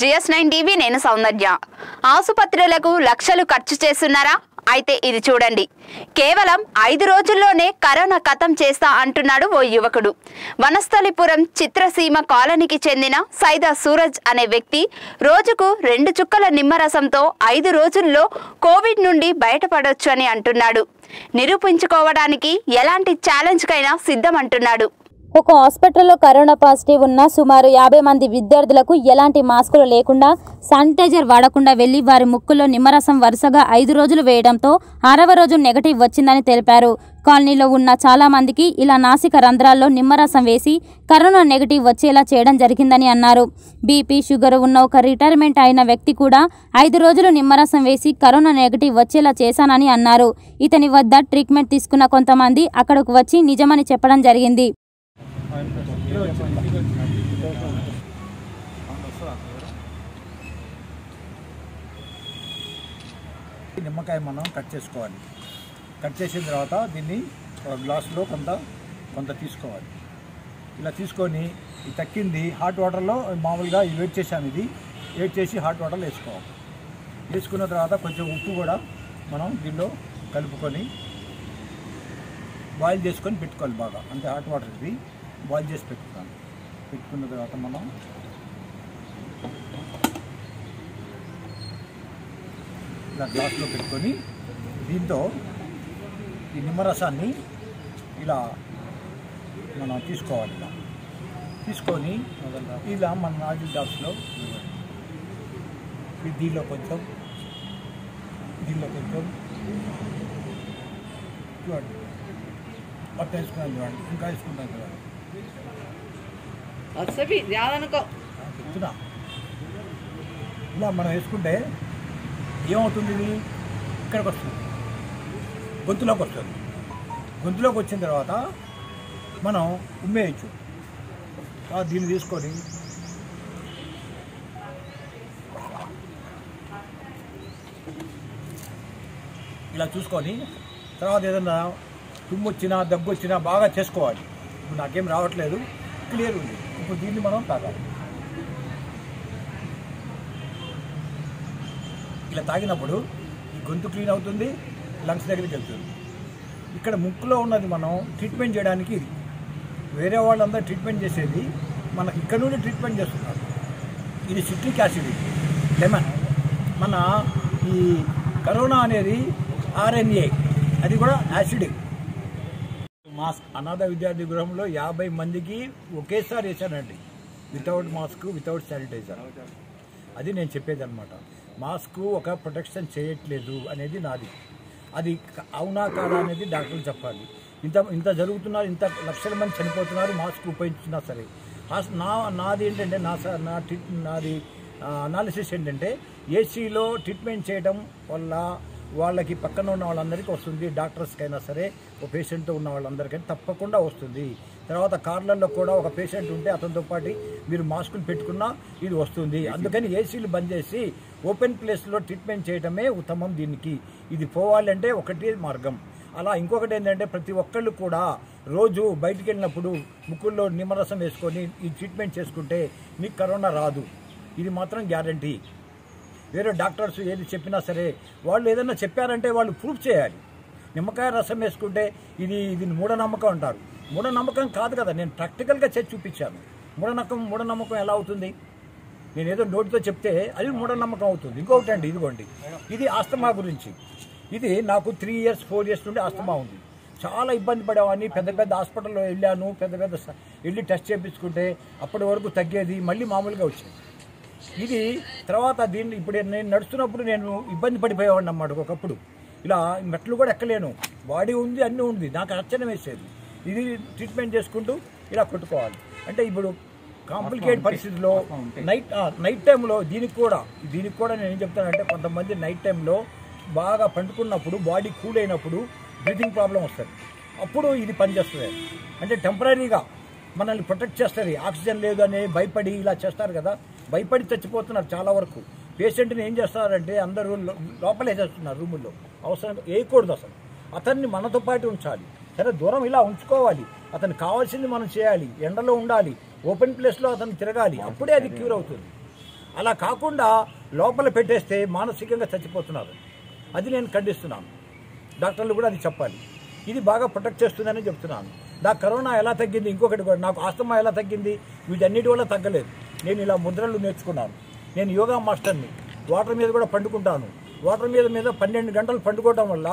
GS9 TV నేను సౌందర్య ఆసుపత్రులకు లక్షలు ఖర్చు చేస్తున్నారా అయితే ఇది చూడండి కేవలం 5 రోజుల్లోనే కరోనా కతం చేస్తా అంటున్నాడు ఓ యువకుడు వనస్థలిపురం చిత్రసీమ కాలనీకి చెందిన సైదా సూరజ్ అనే వ్యక్తి రోజుకు 2 చుక్కల నిమ్మరసంతో 5 రోజుల్లో కోవిడ్ నుండి బయటపడొచ్చని అంటున్నాడు నిరూపించుకోవడానికి ఎలాంటి ఛాలెంజ్ కైనా సిద్ధం అంటున్నాడు ఒక హాస్పిటల్లో కరోనా పాజిటివ్ ఉన్న సుమారు 50 మంది విద్యార్థులకు ఎలాంటి మాస్కులు లేకుండా శానిటైజర్ వాడకుండా వెళ్లి వారి ముక్కులో నిమ్మరసం వరుసగా 5 రోజులు వేయడంతో 6వ రోజు నెగటివ్ వచ్చిందని తెలిపారు కాలనీలో ఉన్న చాలా మందికి ఇలా నాసిక రంధ్రాల్లో నిమ్మరసం వేసి కరోనా నెగటివ్ వచ్చేలా చేయడం జరిగిందని అన్నారు బీపీ షుగర్ ఉన్న ఒక రిటైర్మెంట్ అయిన వ్యక్తి కూడా 5 రోజులు నిమ్మరసం వేసి కరోనా నెగటివ్ వచ్చేలా చేశానని అన్నారు ఇతని వద్ద ట్రీట్మెంట్ తీసుకున్న కొంతమంది అక్కడకు వచ్చి నిజమని చెప్పడం జరిగింది నిమ్మకాయ మనం కట్ చేసుకోవాలి కట్ చేసిన తర్వాత దీన్ని గ్లాసులో కొంత తీసుకోవాలి ఇలా తీసుకొని ఇది తక్కింది హాట్ వాటర్లో మామూలుగా వేడి చేసాము ఇది వేడి చేసి హాట్ వాటర్లో వేసుకోవాలి వేసుకున్న తర్వాత కొంచెం ఉప్పు కూడా మనం దీనిలో కలుపుకొని బాయిల్ చేసుకొని పెట్టుకోవాలి బాగా అంటే హాట్ వాటర్ ఇది బాయిల్ చేసి పెట్టుకోవాలి పెట్టుకున్న తర్వాత మనం ఇలా గ్లాస్లో పెట్టుకొని దీంతో ఈ నిమ్మరసాన్ని ఇలా మనం తీసుకోవాలి ఇలా తీసుకొని ఇలా మన నాజిల్ డాప్స్లో దీనిలో కొంచెం చూడండి పట్టు వేసుకున్నాను చూడండి ఇంకా వేసుకున్నాను చూడండి చెప్తున్నా ఇలా మనం వేసుకుంటే ఏమవుతుంది ఇది ఇక్కడికి వస్తుంది గొంతులోకి వస్తుంది గొంతులోకి వచ్చిన తర్వాత మనం ఉమ్మేయచ్చు దీన్ని తీసుకొని ఇలా చూసుకొని తర్వాత ఏదన్నా తుమ్ము వచ్చినా దగ్గు వచ్చినా బాగా చేసుకోవాలి ఇప్పుడు నాకేం రావట్లేదు క్లియర్ ఉంది ఇప్పుడు దీన్ని మనం తాగాలి ఇలా తాగినప్పుడు ఈ గొంతు క్లీన్ అవుతుంది లంగ్స్ దగ్గరికి వెళ్తుంది ఇక్కడ ముక్కులో ఉన్నది మనం ట్రీట్మెంట్ చేయడానికి ఇది వేరే వాళ్ళందరూ ట్రీట్మెంట్ చేసేది మనకి ఇక్కడ నుండి ట్రీట్మెంట్ చేస్తున్నారు ఇది సిట్రిక్ యాసిడ్ లెమన్ మన ఈ కరోనా అనేది RNA అది కూడా యాసిడ్ మాస్క్ అనాథ విద్యార్థి గృహంలో 50 మందికి ఒకేసారి వేసానండి వితౌట్ మాస్క్ వితౌట్ శానిటైజర్ అది నేను చెప్పేది అనమాట మాస్క్ ఒక ప్రొటెక్షన్ చేయట్లేదు అనేది నాది అది అవునా కాదా అనేది డాక్టర్లు చెప్పాలి ఇంత జరుగుతున్నారు ఇంత లక్షల మంది చనిపోతున్నారు మాస్క్ ఉపయోగించినా సరే నాది ఏంటంటే నాది అనాలిసిస్ ఏంటంటే ఏసీలో ట్రీట్మెంట్ చేయడం వల్ల వాళ్ళకి పక్కన ఉన్న వాళ్ళందరికీ వస్తుంది డాక్టర్స్కైనా సరే ఒక పేషెంట్తో ఉన్న వాళ్ళందరికైనా తప్పకుండా వస్తుంది తర్వాత కార్లలో కూడా ఒక పేషెంట్ ఉంటే అతనితో పాటు మీరు మాస్కులు పెట్టుకున్నా ఇది వస్తుంది అందుకని ఏసీలు బంద్ చేసి ఓపెన్ ప్లేస్లో ట్రీట్మెంట్ చేయడమే ఉత్తమం దీనికి ఇది పోవాలంటే ఒకటే మార్గం అలా ఇంకొకటి ఏంటంటే ప్రతి ఒక్కళ్ళు కూడా రోజు బయటికి వెళ్ళినప్పుడు ముక్కుల్లో నిమ్మరసం వేసుకొని ఈ ట్రీట్మెంట్ చేసుకుంటే మీకు కరోనా రాదు ఇది మాత్రం గ్యారంటీ వేరే డాక్టర్స్ ఏది చెప్పినా సరే వాళ్ళు ఏదైనా చెప్పారంటే వాళ్ళు ప్రూఫ్ చేయాలి నిమ్మకాయ రసం వేసుకుంటే ఇది మూఢనమ్మకం అంటారు మూఢనమ్మకం కాదు కదా నేను ప్రాక్టికల్గా చేసి చూపించాను మూఢనమ్మకం ఎలా అవుతుంది నేను ఏదో నోటితో చెప్తే అది మూఢనమ్మకం అవుతుంది ఇంకొకటి అండి ఇదిగోండి ఇది ఆస్తమా గురించి ఇది నాకు 3 years 4 years నుండి ఆస్తమా ఉంది చాలా ఇబ్బంది పడేవాడిని పెద్ద హాస్పిటల్లో వెళ్ళాను పెద్ద వెళ్ళి టెస్ట్ చేయించుకుంటే అప్పటి వరకు తగ్గేది మళ్ళీ మామూలుగా వచ్చింది ఇది తర్వాత దీన్ని ఇప్పుడు నేను నడుస్తున్నప్పుడు నేను ఇబ్బంది పడిపోయేవాడిని అన్నమాట ఒకప్పుడు ఇలా మెట్లు కూడా ఎక్కలేను బాడీ ఉంది అన్నీ ఉంది నాకు అచ్చన వేసేది ఇది ట్రీట్మెంట్ చేసుకుంటూ ఇలా కొట్టుకోవాలి అంటే ఇప్పుడు కాంప్లికేట్ పరిస్థితుల్లో నైట్ టైంలో దీనికి కూడా నేను ఏం చెప్తానంటే కొంతమంది నైట్ టైంలో బాగా పండుకున్నప్పుడు బాడీ కూల్ అయినప్పుడు బ్రీతింగ్ ప్రాబ్లం వస్తుంది అప్పుడు ఇది పనిచేస్తుంది అంటే టెంపరీగా మనల్ని ప్రొటెక్ట్ చేస్తుంది ఆక్సిజన్ లేదు అని భయపడి ఇలా చేస్తారు కదా భయపడి చచ్చిపోతున్నారు చాలా వరకు పేషెంట్ని ఏం చేస్తారంటే అందరూ లోపలేసేస్తున్నారు రూముల్లో అవసరం వేయకూడదు అసలు అతన్ని మనతో పాటు ఉంచాలి సరే దూరం ఇలా ఉంచుకోవాలి అతను కావాల్సింది మనం చేయాలి ఎండలో ఉండాలి ఓపెన్ ప్లేస్లో అతను తిరగాలి అప్పుడే అది క్యూర్ అవుతుంది అలా కాకుండా లోపల పెట్టేస్తే మానసికంగా చచ్చిపోతున్నారు. అది నేను ఖండిస్తున్నాను. డాక్టర్లు కూడా అది చెప్పాలి. ఇది బాగా ప్రొటెక్ట్ చేస్తుందని చెప్తున్నాను. నా కరోనా ఎలా తగ్గింది, ఇంకొకటి కూడా నాకు ఆస్తమా ఎలా తగ్గింది, వీటన్నిటి వల్ల తగ్గలేదు. నేను ఇలా ముద్రలు నేర్చుకున్నాను. నేను యోగా మాస్టర్ని. వాటర్ మీద కూడా పండుకుంటాను. వాటర్ మీద 12 గంటలు పండుకోవడం వల్ల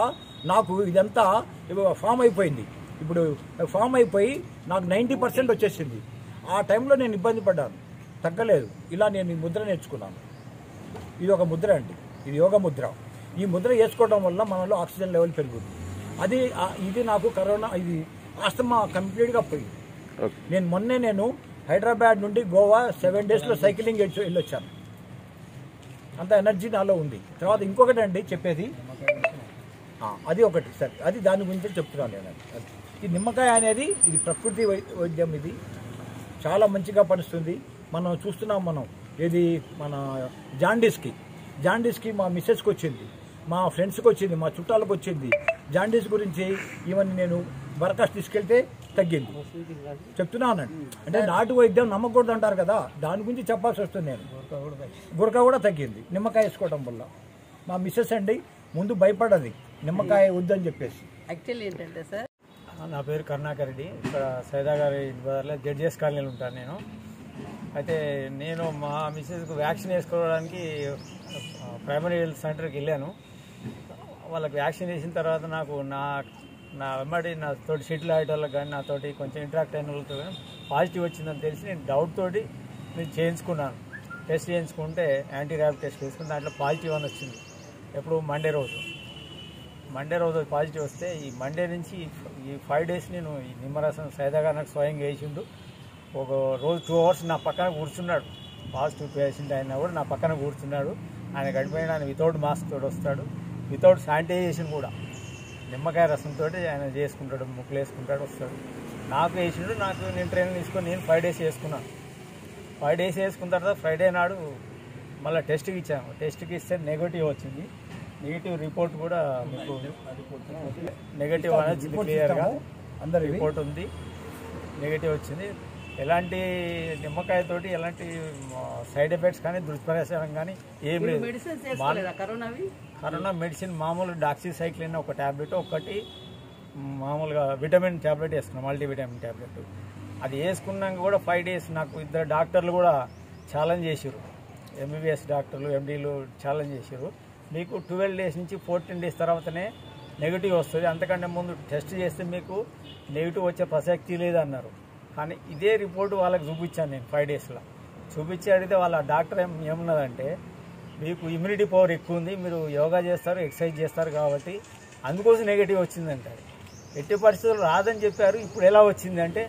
నాకు ఇదంతా ఫామ్ అయిపోయింది. ఇప్పుడు ఫామ్ అయిపోయి నాకు 90% వచ్చేసింది. ఆ టైంలో నేను ఇబ్బంది పడ్డాను, తగ్గలేదు. ఇలా నేను ఈ ముద్ర నేర్చుకున్నాను. ఇది ఒక ముద్ర అండి, ఇది యోగ ముద్ర. ఈ ముద్ర వేసుకోవడం వల్ల మనలో ఆక్సిజన్ లెవెల్ పెరుగుతుంది. అది ఇది నాకు కరోనా ఇది ఆస్తమా కంప్లీట్గా పోయింది. నేను మొన్నే హైదరాబాద్ నుండి గోవా 7 డేస్లో సైక్లింగ్ వెళ్ళొచ్చాను. అంత ఎనర్జీ నాలో ఉంది. తర్వాత ఇంకొకటి అండి చెప్పేది, అది ఒకటి సరే, అది దాని గురించి చెప్తున్నాను నేను. ఈ నిమ్మకాయ అనేది ఇది ప్రకృతి వైద్యం. ఇది చాలా మంచిగా పనిస్తుంది. మనం చూస్తున్నాం, ఇది మన జాండీస్కి మా మిస్సెస్కి వచ్చింది, మా ఫ్రెండ్స్కి వచ్చింది, మా చుట్టాలకు వచ్చింది. జాండీస్ గురించి ఈవెన్ నేను బరకాస్ తీసుకెళ్తే తగ్గింది. చెప్తున్నానండి, అంటే నాటు వైద్యం నమ్మకూడదు అంటారు కదా, దాని గురించి చెప్పాల్సి వస్తుంది. నేను గురక కూడా తగ్గింది నిమ్మకాయ వేసుకోవడం వల్ల. మా మిస్సెస్ అండి ముందు భయపడది నిమ్మకాయ వద్దని చెప్పేసి. యాక్చువల్లీ ఏంటంటే సార్, నా పేరు కరుణాకర్ రెడ్డి. ఇక్కడ సైదా గారి బజార్లో జడ్జిఎస్ కాలనీలో ఉంటాను నేను. అయితే నేను మా మిస్సెస్కు వ్యాక్సిన్ వేసుకోవడానికి ప్రైమరీ హెల్త్ సెంటర్కి వెళ్ళాను. వాళ్ళకి వ్యాక్సిన్ వేసిన తర్వాత నాకు నా వెంబడి నాతోటి షటిల్ ఆడేటోళ్ళకి కానీ నాతోటి కొంచెం ఇంటరాక్ట్ అయిన వాళ్ళతో కానీ పాజిటివ్ వచ్చిందని తెలిసి నేను డౌట్ తోటి నేను చేయించుకున్నాను. టెస్ట్ చేయించుకుంటే యాంటీ ర్యాబిడ్ టెస్ట్ చేసుకుని దాంట్లో పాజిటివ్ అని వచ్చింది. ఎప్పుడు మండే రోజు పాజిటివ్ వస్తే ఈ మండే నుంచి ఈ 5 డేస్ నేను ఈ నిమ్మరసం సైదాగా నాకు స్వయంగా వేసిండు. ఒక రోజు 2 అవర్స్ నా పక్కన కూర్చున్నాడు. పాజిటివ్ పేషెంట్ అయినా కూడా నా పక్కన కూర్చున్నాడు. ఆయన గడిపోయిన ఆయన వితౌట్ మాస్క్ తోడు వస్తాడు, వితౌట్ శానిటైజేషన్ కూడా. నిమ్మకాయ రసంతో ఆయన చేసుకుంటాడు, ముక్కులు వేసుకుంటాడు, వస్తాడు. నాకు వేసిండు. నేను ట్రైనింగ్ తీసుకొని నేను 5 డేస్ వేసుకున్నాను. 5 డేస్ వేసుకున్న తర్వాత ఫ్రైడే నాడు మళ్ళీ టెస్ట్కి ఇచ్చాము. టెస్ట్కి ఇస్తే నెగిటివ్ వచ్చింది. నెగిటివ్ రిపోర్ట్ కూడా మీకు నెగిటివ్ అనేది క్లియర్గా అందరి రిపోర్ట్ ఉంది. నెగిటివ్ వచ్చింది. ఎలాంటి నిమ్మకాయతోటి ఎలాంటి సైడ్ ఎఫెక్ట్స్ కానీ దుష్ప్రచారం కానీ ఏం లేదు. కరోనా మెడిసిన్ మామూలు డాక్సిసైక్లిన్ ఒక ట్యాబ్లెట్, ఒకటి మామూలుగా విటమిన్ ట్యాబ్లెట్ వేసుకున్నాం, మల్టీవిటమిన్ ట్యాబ్లెట్. అది వేసుకున్నాక కూడా 5 డేస్ నాకు ఇద్దరు డాక్టర్లు కూడా ఛాలెంజ్ చేశారు. ఎంబీబీఎస్ డాక్టర్లు, ఎండీలు ఛాలెంజ్ చేశారు. మీకు 12 డేస్ నుంచి 14 డేస్ తర్వాతనే నెగిటివ్ వస్తుంది. అంతకంటే ముందు టెస్ట్ చేస్తే మీకు నెగిటివ్ వచ్చే ప్రసక్తి లేదన్నారు. కానీ ఇదే రిపోర్టు వాళ్ళకి చూపించాను నేను 5 డేస్లో. చూపించి అడిగితే వాళ్ళ డాక్టర్ ఏమన్నదంటే, మీకు ఇమ్యూనిటీ పవర్ ఎక్కువ ఉంది, మీరు యోగా చేస్తారు, ఎక్సర్సైజ్ చేస్తారు కాబట్టి అందుకోసం నెగిటివ్ వచ్చిందంటారు. ఎట్టి పరిస్థితులు రాదని చెప్పారు. ఇప్పుడు ఎలా వచ్చిందంటే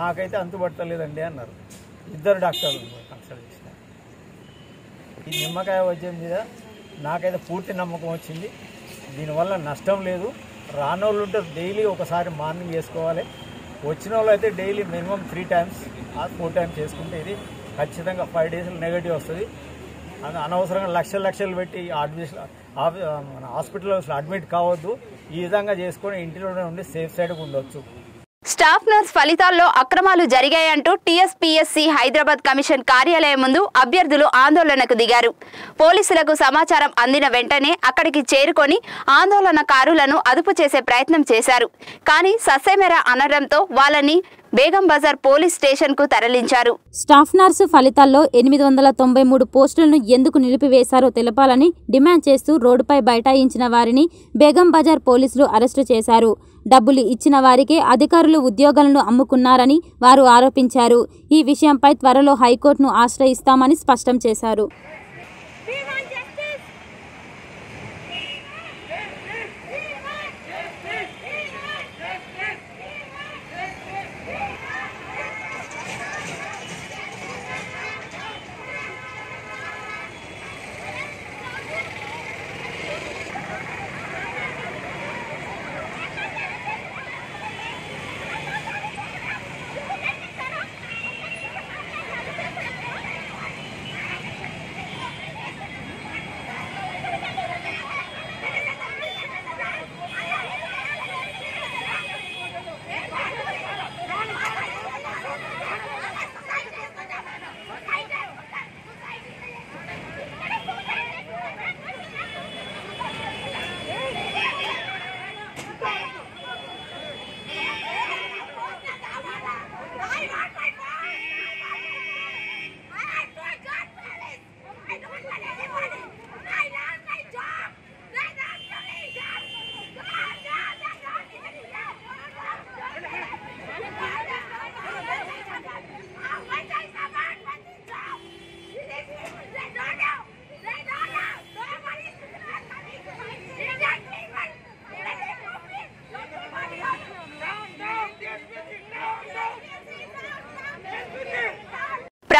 మాకైతే అంతుపట్టలేదండి అన్నారు. ఇద్దరు డాక్టర్లు కన్సల్ట్ చేశారు. ఈ నిమ్మకాయ వైద్యం మీద నాకైతే పూర్తి నమ్మకం వచ్చింది. దీనివల్ల నష్టం లేదు. రానోళ్ళు ఉంటే డైలీ ఒకసారి మార్నింగ్ చేసుకోవాలి. వచ్చిన వాళ్ళు అయితే డైలీ మినిమం 3 టైమ్స్ 4 టైమ్స్ చేసుకుంటే ఇది ఖచ్చితంగా 5 డేస్లో నెగిటివ్ వస్తుంది. అది అనవసరంగా లక్షలు పెట్టి మన హాస్పిటల్లో అడ్మిట్ కావద్దు. ఈ విధంగా చేసుకొని ఇంటిలోనే ఉండి సేఫ్ సైడ్గా ఉండొచ్చు. స్టాఫ్ నర్స్ ఫలితాల్లో అక్రమాలు జరిగాయంటూ టీఎస్పీఎస్సీ హైదరాబాద్ కమిషన్ కార్యాలయం ముందు అభ్యర్థులు ఆందోళనకు దిగారు. పోలీసులకు సమాచారం అందిన వెంటనే అక్కడికి చేరుకొని ఆందోళనకారులను అదుపు చేసే ప్రయత్నం చేశారు. కానీ ససేమెరా అనడంతో వాళ్ళని బేగం బజార్ పోలీస్ స్టేషన్కు తరలించారు. స్టాఫ్ నర్సు ఫలితాల్లో 893 పోస్టులను ఎందుకు నిలిపివేశారో తెలపాలని డిమాండ్ చేస్తూ రోడ్డుపై బైఠాయించిన వారిని బేగం బజార్ పోలీసులు అరెస్టు చేశారు. డబ్బులు ఇచ్చిన వారికే అధికారులు ఉద్యోగాలను అమ్ముకున్నారని వారు ఆరోపించారు. ఈ విషయంపై త్వరలో హైకోర్టును ఆశ్రయిస్తామని స్పష్టం చేశారు.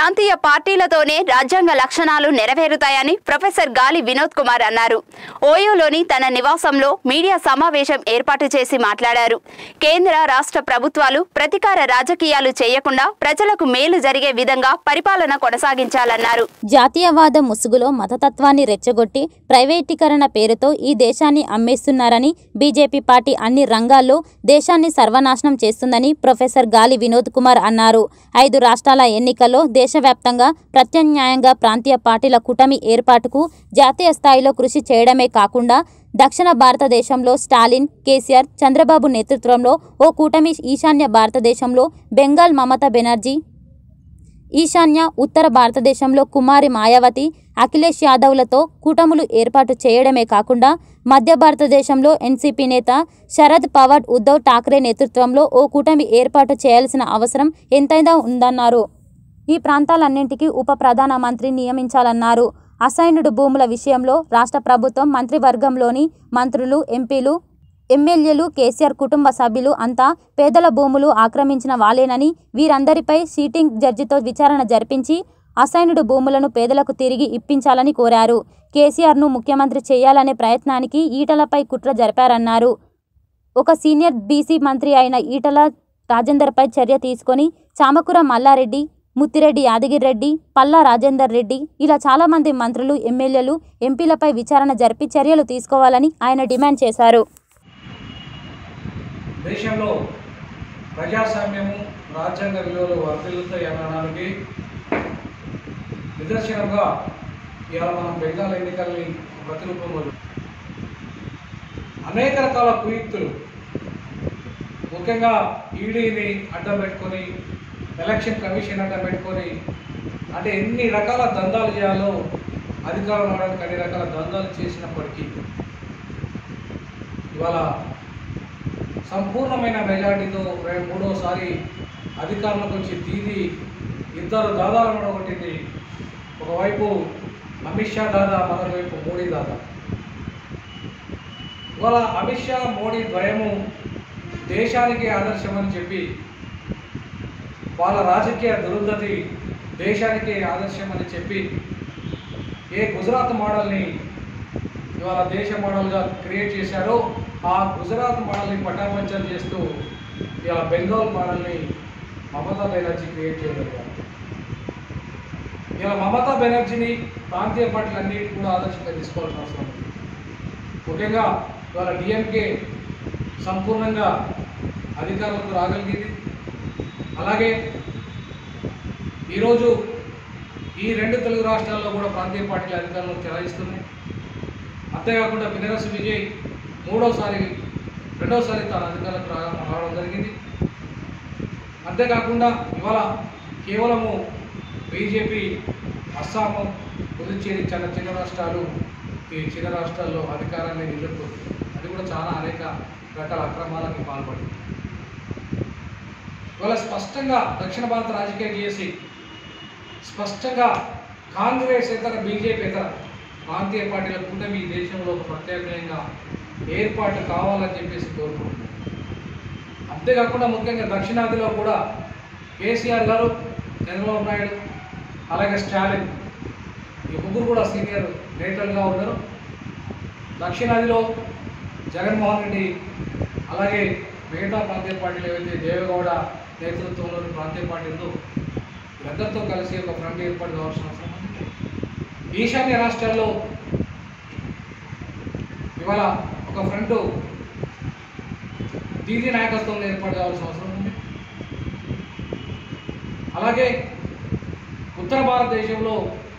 ప్రాంతీయ పార్టీలతోనే రాజ్యాంగ లక్షణాలు నెరవేరుతాయని ప్రొఫెసర్ గాలి వినోద్ కుమార్ అన్నారు. ఓయూలోని తన నివాసంలో మీడియా సమావేశం ఏర్పాటు చేసి మాట్లాడారు. కేంద్ర రాష్ట్ర ప్రభుత్వాలు ప్రతికార రాజకీయాలు చేయకుండా ప్రజలకు మేలు జరిగే విధంగా పరిపాలన కొనసాగించాలన్నారు. జాతీయవాద ముసుగులో మతతత్వాన్ని రెచ్చగొట్టి ప్రైవేటీకరణ పేరుతో ఈ దేశాన్ని అమ్మేస్తున్నారని బీజేపీ పార్టీ అన్ని రంగాల్లో దేశాన్ని సర్వనాశనం చేస్తుందని ప్రొఫెసర్ గాలి వినోద్ కుమార్ అన్నారు. 5 రాష్ట్రాల ఎన్నికల్లో దేశవ్యాప్తంగా ప్రత్యామ్నాయంగా ప్రాంతీయ పార్టీల కూటమి ఏర్పాటుకు జాతీయ స్థాయిలో కృషి చేయడమే కాకుండా దక్షిణ భారతదేశంలో స్టాలిన్, కేసీఆర్, చంద్రబాబు నేతృత్వంలో ఓ కూటమి, ఈశాన్య భారతదేశంలో బెంగాల్ మమతా బెనర్జీ, ఈశాన్య ఉత్తర భారతదేశంలో కుమారి మాయావతి, అఖిలేష్ యాదవ్లతో కూటములు ఏర్పాటు చేయడమే కాకుండా మధ్య భారతదేశంలో ఎన్సీపీ నేత శరద్ పవార్, ఉద్ధవ్ ఠాక్రే నేతృత్వంలో ఓ కూటమి ఏర్పాటు చేయాల్సిన అవసరం ఎంతైనా ఉందన్నారు. ఈ ప్రాంతాలన్నింటికీ ఉప ప్రధానమంత్రి నియమించాలన్నారు. అసైన్డ్ భూముల విషయంలో రాష్ట్ర ప్రభుత్వం మంత్రివర్గంలోని మంత్రులు, ఎంపీలు, ఎమ్మెల్యేలు, కేసీఆర్ కుటుంబ సభ్యులు అంతా పేదల భూములు ఆక్రమించిన వాళ్లేనని, వీరందరిపై సిట్టింగ్ జడ్జితో విచారణ జరిపించి అసైన్డ్ భూములను పేదలకు తిరిగి ఇప్పించాలని కోరారు. కేసీఆర్ను ముఖ్యమంత్రి చేయాలనే ప్రయత్నానికి ఈటలపై కుట్ర జరిపారన్నారు. ఒక సీనియర్ బీసీ మంత్రి అయిన ఈటల రాజేందర్పై చర్య తీసుకొని చామకూర మల్లారెడ్డి, ముత్తిరెడ్డి యాదగిరిరెడ్డి, పల్లా రాజేందర్ రెడ్డి ఇలా చాలామంది మంత్రులు, ఎమ్మెల్యేలు, ఎంపీలపై విచారణ జరిపి చర్యలు తీసుకోవాలని ఆయన డిమాండ్ చేశారు. దేశంలో ప్రజాస్వామ్యము, రాజ్యాంగ విలువలు వర్ధిల్లుతాయి అనడానికి నిదర్శనంగా ఇవాళ మనం బెంగాల్ ఎన్నికల్ని ప్రతిరూపంలో అనేక రకాల కుయుక్తులు, ముఖ్యంగా ఈడీని అడ్డం పెట్టుకొని, ఎలక్షన్ కమిషన్ అడ్డం పెట్టుకొని, అంటే ఎన్ని రకాల దందాలు చేయాలో అధికారం రావడానికి అన్ని రకాల దందాలు చేసినప్పటికీ ఇవాళ సంపూర్ణమైన మెజార్టీతో 3వ సారి అధికారంలోకి వచ్చి దీది ఇద్దరు దాదాలను ఒకటింది. ఒకవైపు అమిత్ షా దాదా, మరోవైపు మోడీ దాదా. ఇవాళ అమిత్ షా, మోడీ ద్వయము దేశానికి ఆదర్శమని చెప్పి వాళ్ళ రాజకీయ దురుద్ధతి దేశానికి ఆదర్శం అని చెప్పి ఏ గుజరాత్ మోడల్ని ఇవాళ దేశ మోడల్గా క్రియేట్ చేశారో ఆ గుజరాత్ మోడల్ని పటాపంచం చేస్తూ ఇవాళ బెంగాల్ మోడల్ని మమతా బెనర్జీ క్రియేట్ చేయగలిగారు. ఇలా మమతా బెనర్జీని ప్రాంతీయ పార్టీలు అన్నిటి కూడా ఆదర్శంగా తీసుకోవాల్సిన అవసరం ఉంది. ముఖ్యంగా ఇవాళ డిఎంకే సంపూర్ణంగా అధికారులకు రాగలిగింది. అలాగే ఈరోజు ఈ 2 తెలుగు రాష్ట్రాల్లో కూడా ప్రాంతీయ పార్టీల అధికారులను చెలాయిస్తున్నాయి. అంతేకాకుండా పినరసు విజయ్ 3వ సారి తన అధికారులకు రావడం జరిగింది. అంతేకాకుండా ఇవాళ కేవలము బీజేపీ అస్సాము, పుదుచ్చేరి చాలా చిన్న రాష్ట్రాలు, ఈ చిన్న రాష్ట్రాల్లో అధికారాన్ని నిలుపుతుంది. అది కూడా చాలా అనేక రకాల అక్రమాలకు పాల్పడింది. ఇవాళ స్పష్టంగా దక్షిణ భారత రాజకీయం చేసి స్పష్టంగా కాంగ్రెస్ ఇతర, బీజేపీ ఇతర ప్రాంతీయ పార్టీల కూటమి ఈ దేశంలో ఒక ప్రత్యామ్నాయంగా ఏర్పాటు కావాలని చెప్పేసి కోరుకుంటున్నాం. అంతేకాకుండా ముఖ్యంగా దక్షిణాదిలో కూడా కేసీఆర్ గారు, చంద్రబాబు నాయుడు, అలాగే స్టాలిన్, ఈ ముగ్గురు కూడా సీనియర్ లీడర్లుగా ఉన్నారు. దక్షిణాదిలో జగన్మోహన్ రెడ్డి, అలాగే మిగతా ప్రాంతీయ పార్టీలు ఏవైతే దేవేగౌడ నేతృత్వంలోని ప్రాంతీయ పార్టీ ఉందో వీళ్ళందరితో కలిసి ఒక ఫ్రంట్ ఏర్పాటు కావాల్సిన అవసరం ఉంది. ఈశాన్య రాష్ట్రాల్లో ఇవాళ ఒక ఫ్రంట్ దీది నాయకత్వంలో ఏర్పాటు కావాల్సిన అవసరం ఉంది. అలాగే ఉత్తర భారతదేశంలో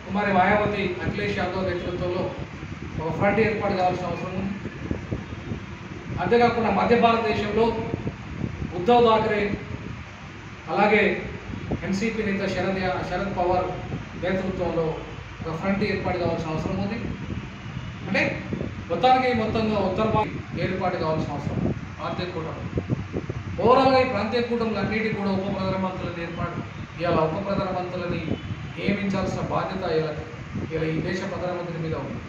కుమారి మాయావతి, అఖిలేష్ యాదవ్ నేతృత్వంలో ఒక ఫ్రంట్ ఏర్పాటు కావాల్సిన అవసరం ఉంది. అంతేకాకుండా మధ్య భారతదేశంలో ఉద్ధవ్ ఠాక్రే, అలాగే ఎన్సీపీ నేత శరద్ పవార్ నేతృత్వంలో ఒక ఫ్రంట్ ఏర్పాటు కావాల్సిన అవసరం ఉంది. అంటే మొత్తంగా ఉత్తర భారత ఏర్పాటు కావాల్సిన అవసరం ప్రాంతీయ కూటమి. ఓవరాల్గా ఈ ప్రాంతీయ కూటములు అన్నిటి కూడా ఉప ప్రధానమంత్రులను ఏర్పాటు, ఇలా ఉప ప్రధానమంత్రులని నియమించాల్సిన బాధ్యత ఇలా ఈ దేశ ప్రధానమంత్రి మీద ఉంది.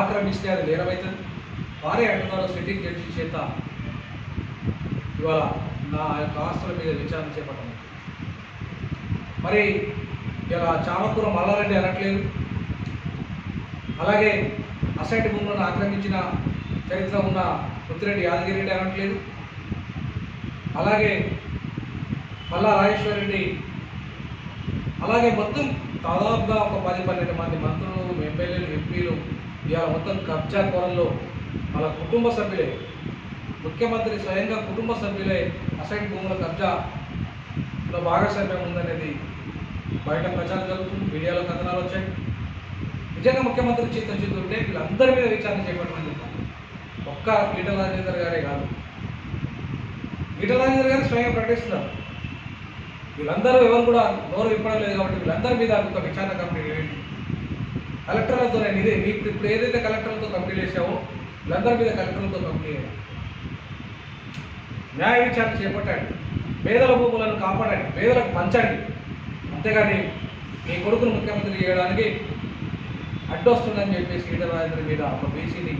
ఆక్రమిస్తే అది నేరమైతుంది. వారే అంటున్నారు సిట్టింగ్ జడ్జి చేత ఇవాళ నా యొక్క ఆస్తుల మీద విచారణ చేపట్టాను. मरी ఇలా చామకూర మల్లారెడ్డి అనట్లేదు అలాగే అసెట్ భూములను ఆక్రమించిన చరిత్ర ఉన్న ముత్తిరెడ్డి యాదగిరి రెడ్డి అనట్లేదు అలాగే మల్లా రాజేశ్వర రెడ్డి అలాగే మొత్తం దాదాపుగా ఒక 10-12 మంది మంత్రులు ఎమ్మెల్యేలు ఎంపీలు ఇలా మొత్తం కబ్జా కోరంలో వాళ్ళ కుటుంబ సభ్యులే ముఖ్యమంత్రి స్వయంగా కుటుంబ సభ్యులే అసెట్ భూముల కబ్జాలో భాగస్వామ్యం ఉందనేది बैठ प्रचार जो मीडिया कथना निजें मुख्यमंत्री चिंतचिंटे वील विचारण ఈటెల రాజేందర్ गारे का ఈటెల రాజేందర్ गारे स्वयं प्रकटिस्ट वीलू एवरू नोर इपड़े वील विचारण कमी कलेक्टर तो इपड़े कलेक्टर तो कंप्लीटावो वील कलेक्टर तो कंप्ली न्याय विचारण से पट्टी पेदल भूमि का पेदल पंचंडी అంతేగాని మీ కొడుకును ముఖ్యమంత్రి చేయడానికి అడ్డొస్తుందని చెప్పేసి ఈటెల రాజేందర్ మీద ఒక బీసీని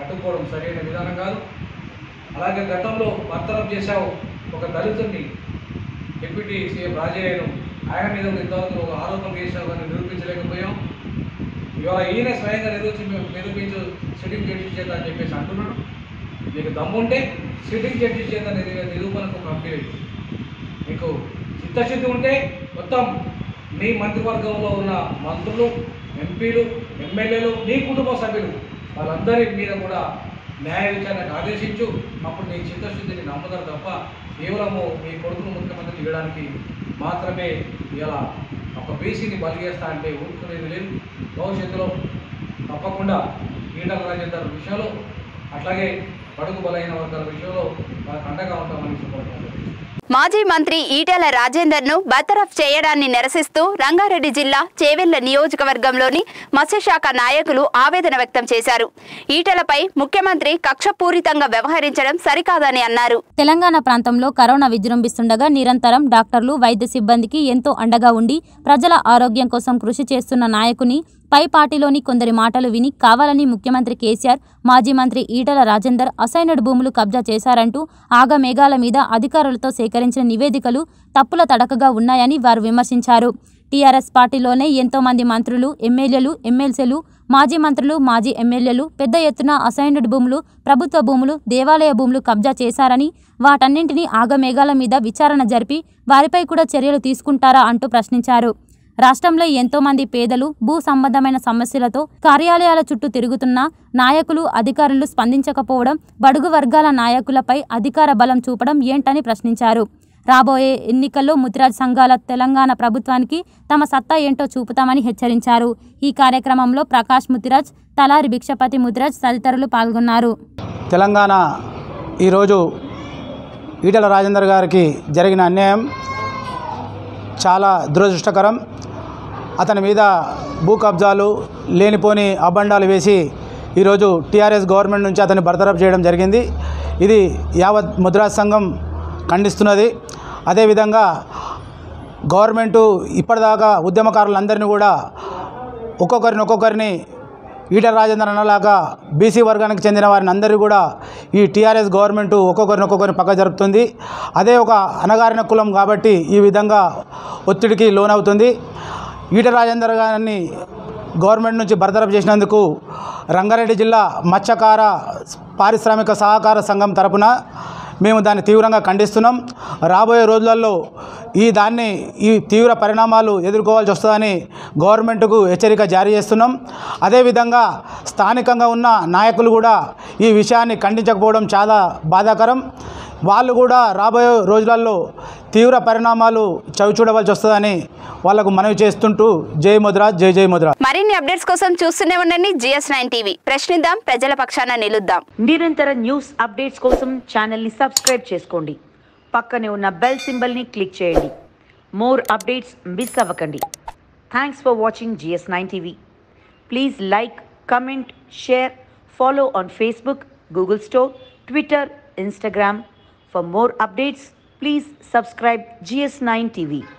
అడ్డుకోవడం సరైన విధానం కాదు. అలాగే గతంలో వర్తనం చేశావు ఒక దళితుడిని డిప్యూటీ సీఎం రాజయ్యను ఆయన మీద ఇంతవరకు ఒక ఆరోపణ చేశావు అని నిరూపించలేకపోయాం. ఇవాళ ఈయన స్వయంగా నిరూపించు సిట్టింగ్ జడ్జి చేత అని చెప్పేసి అంటున్నాడు. మీకు దమ్ముంటే సిట్టింగ్ జడ్జి చేత నిరూపణకు కంప్లీట్ మీకు చిత్తశుద్ధి ఉంటే మొత్తం నీ మంత్రివర్గంలో ఉన్న మంత్రులు ఎంపీలు ఎమ్మెల్యేలు నీ కుటుంబ సభ్యులు వాళ్ళందరి మీద కూడా న్యాయ విచారణకు ఆదేశించు. అప్పుడు నీ చిత్తశుద్ధిని నమ్ముతారు తప్ప కేవలము నీ కొడుకును ముఖ్యమంత్రి చేయడానికి మాత్రమే ఇలా ఒక బీసీని బలి చేస్తా అంటే ఊరుకునేది లేదు. భవిష్యత్తులో తప్పకుండా ఈటెల రాజేందర్ విషయంలో అట్లాగే పడుగు బలైన వర్గాల విషయంలో వాళ్ళకు అండగా ఉంటామని చెప్పారు. మాజీ మంత్రి ఈటెల రాజేందర్ను బర్తరఫ్ చేయడాన్ని నిరసిస్తూ రంగారెడ్డి జిల్లా చేవెళ్ల నియోజకవర్గంలోని మత్స్యశాఖ నాయకులు ఆవేదన వ్యక్తం చేశారు. ఈటెలపై ముఖ్యమంత్రి కక్షపూరితంగా వ్యవహరించడం సరికాదని అన్నారు. తెలంగాణ ప్రాంతంలో కరోనా విజృంభిస్తుండగా నిరంతరం డాక్టర్లు వైద్య సిబ్బందికి ఎంతో అండగా ఉండి ప్రజల ఆరోగ్యం కోసం కృషి చేస్తున్న నాయకుని పై పార్టీలోని కొందరి మాటలు విని కావాలని ముఖ్యమంత్రి కేసీఆర్ మాజీ మంత్రి ఈటెల రాజేందర్ అసైన్డ్ భూములు కబ్జా చేశారంటూ ఆగమేఘాల మీద అధికారులతో సేకరించిన నివేదికలు తప్పుల తడకగా ఉన్నాయని వారు విమర్శించారు. టీఆర్ఎస్ పార్టీలోనే ఎంతోమంది మంత్రులు ఎమ్మెల్యేలు ఎమ్మెల్సీలు మాజీ మంత్రులు మాజీ ఎమ్మెల్యేలు పెద్ద ఎత్తున అసైన్డ్ భూములు ప్రభుత్వ భూములు దేవాలయ భూములు కబ్జా చేశారని వాటన్నింటినీ ఆగమేఘాల మీద విచారణ జరిపి వారిపై కూడా చర్యలు తీసుకుంటారా అంటూ ప్రశ్నించారు. రాష్ట్రంలో ఎంతోమంది పేదలు భూ సంబంధమైన సమస్యలతో కార్యాలయాల చుట్టూ తిరుగుతున్న నాయకులు అధికారులు స్పందించకపోవడం బడుగు వర్గాల నాయకులపై అధికార బలం చూపడం ఏంటని ప్రశ్నించారు. రాబోయే ఎన్నికల్లో ముతిరాజ్ సంఘాల తెలంగాణ ప్రభుత్వానికి తమ సత్తా ఏంటో చూపుతామని హెచ్చరించారు. ఈ కార్యక్రమంలో ప్రకాష్ ముతిరాజ్ తలారి భిక్షపతి ముతిరాజ్ తదితరులు పాల్గొన్నారు. తెలంగాణ ఈరోజు ఈటెల రాజేందర్ గారికి జరిగిన అన్యాయం చాలా దురదృష్టకరం. అతని మీద భూ కబ్జాలు లేనిపోని అబండాలు వేసి ఈరోజు టీఆర్ఎస్ గవర్నమెంట్ నుంచి అతన్ని బర్తరఫ్ చేయడం జరిగింది. ఇది యావత్ ముద్రాజ్ సంఘం ఖండిస్తున్నది. అదేవిధంగా గవర్నమెంటు ఇప్పటిదాకా ఉద్యమకారులందరినీ కూడా ఒక్కొక్కరిని ఈటెల రాజేందర్ అన్నలాగా బీసీ వర్గానికి చెందిన వారిని అందరూ కూడా ఈ టీఆర్ఎస్ గవర్నమెంటు ఒక్కొక్కరిని పక్క జరుపుతుంది. అదే ఒక అణగారిన కులం కాబట్టి ఈ విధంగా ఒత్తిడికి లోనవుతుంది. ఈటెల రాజేందర్ గారిని గవర్నమెంట్ నుంచి బర్తరఫ్ చేసినందుకు రంగారెడ్డి జిల్లా మత్స్యకార పారిశ్రామిక సహకార సంఘం తరపున మేము దాన్ని తీవ్రంగా ఖండిస్తున్నాం. రాబోయే రోజులలో ఈ తీవ్ర పరిణామాలు ఎదుర్కోవాల్సి వస్తుందని గవర్నమెంట్కు హెచ్చరిక జారీ చేస్తున్నాం. అదేవిధంగా స్థానికంగా ఉన్న నాయకులు కూడా ఈ విషయాన్ని ఖండించకపోవడం చాలా బాధాకరం. వాళ్ళు కూడా రాబోయే రోజులలో తీవ్ర పరిణామాలు చవిచూడవలసి వస్తుందని వాళ్ళకు మనవి చేస్తుంటూ జై ముద్రాజ్, జై జై ముద్రాజ్. మరిన్ని అప్డేట్స్ కోసం చూస్తూనే ఉండండి GS9 TV. ప్రశ్నిద్దాం, ప్రజల పక్షాన నిలుద్దాం. నిరంతర న్యూస్ అప్డేట్స్ కోసం ఛానల్ ని సబ్స్క్రైబ్ చేసుకోండి. పక్కనే ఉన్న బెల్ సింబల్ ని క్లిక్ చేయండి. మోర్ అప్డేట్స్ మిస్ అవ్వకండి. Thanks for watching GS9 TV. Please like, comment, share, follow on Facebook, Google Store, Twitter, Instagram. For more updates, please subscribe GS9 TV.